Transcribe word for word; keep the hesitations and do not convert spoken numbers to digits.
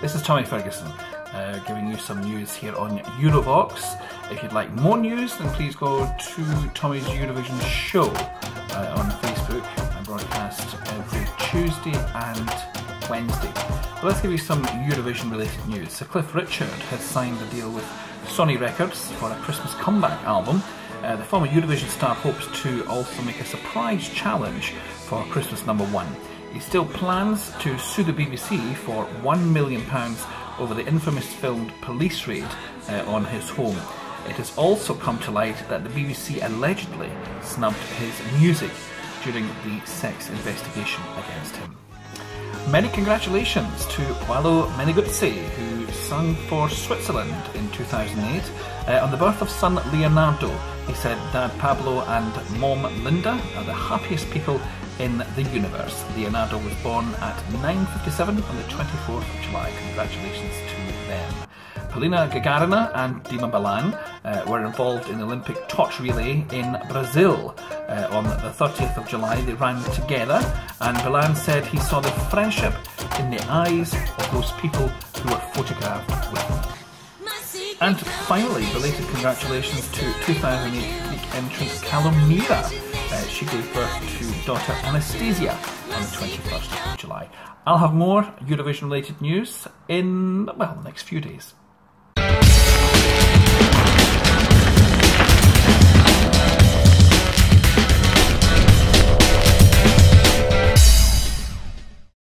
This is Tommy Ferguson uh, giving you some news here on Eurovox. If you'd like more news, then please go to Tommy's Eurovision show uh, on Facebook. I broadcast every Tuesday and Wednesday. But let's give you some Eurovision related news. So Cliff Richard has signed a deal with Sony Records for a Christmas comeback album. Uh, the former Eurovision star hopes to also make a surprise challenge for Christmas number one. He still plans to sue the B B C for one million pounds over the infamous filmed police raid uh, on his home. It has also come to light that the B B C allegedly snubbed his music during the sex investigation against him. Many congratulations to Paolo Meneguzzi, who sung for Switzerland in two thousand eight. Uh, on the birth of son Leonardo, he said, "Dad Pablo and Mom Linda are the happiest people in the universe." Leonardo was born at nine fifty-seven on the twenty-fourth of July. Congratulations to them. Polina Gagarina and Dima Bilan uh, were involved in the Olympic torch relay in Brazil. Uh, on the thirtieth of July they ran together, and Bilan said he saw the friendship in the eyes of those people who were photographed with him. And finally, belated congratulations to two thousand eight Greek entrant Kalomira. Uh, she gave birth to daughter Anastasia on the twenty-first of July. I'll have more Eurovision related news in, well, the next few days.